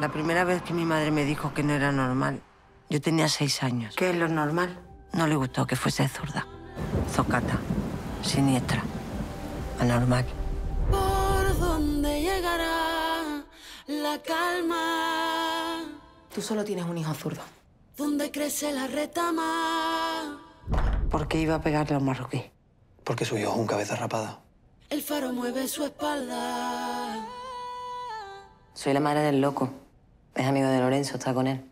La primera vez que mi madre me dijo que no era normal, yo tenía 6 años. ¿Qué es lo normal? No le gustó que fuese zurda, zocata, siniestra, anormal. ¿Por dónde llegará la calma? Tú solo tienes un hijo zurdo. ¿Dónde crece la retama? ¿Por qué iba a pegarle a un marroquí? Porque su hijo es un cabeza rapada. El faro mueve su espalda. Soy la madre del loco. Es amigo de Lorenzo, está con él.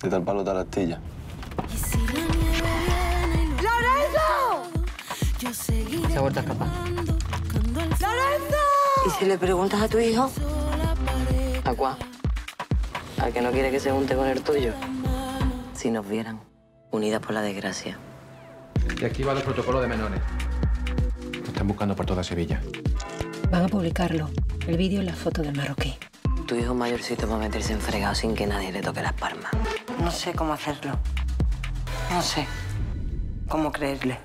De tal palo, tal astilla. ¡Lorenzo! Se ha vuelto a escapar. ¡Lorenzo! ¿Y si le preguntas a tu hijo? ¿A cuál? Al que no quiere que se junte con el tuyo. Si nos vieran, unidas por la desgracia. Y aquí va los protocolos de menores. Lo están buscando por toda Sevilla. Van a publicarlo, el vídeo y la foto del marroquí. Tu hijo mayorcito va a meterse en fregado sin que nadie le toque las palmas. No sé cómo hacerlo. No sé cómo creerle.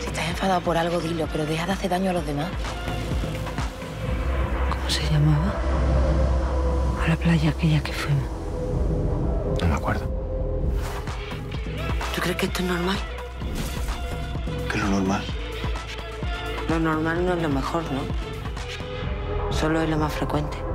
Si estás enfadado por algo, dilo, pero deja de hacer daño a los demás. ¿Cómo se llamaba? A la playa aquella que fuimos. No me acuerdo. ¿Tú crees que esto es normal? ¿Qué es lo normal? Lo normal no es lo mejor, ¿no? Solo es lo más frecuente.